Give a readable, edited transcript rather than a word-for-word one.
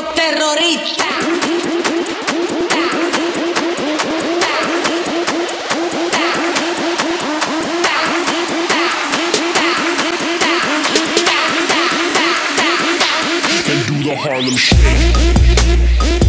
los terroristas. They do the Harlem Shake.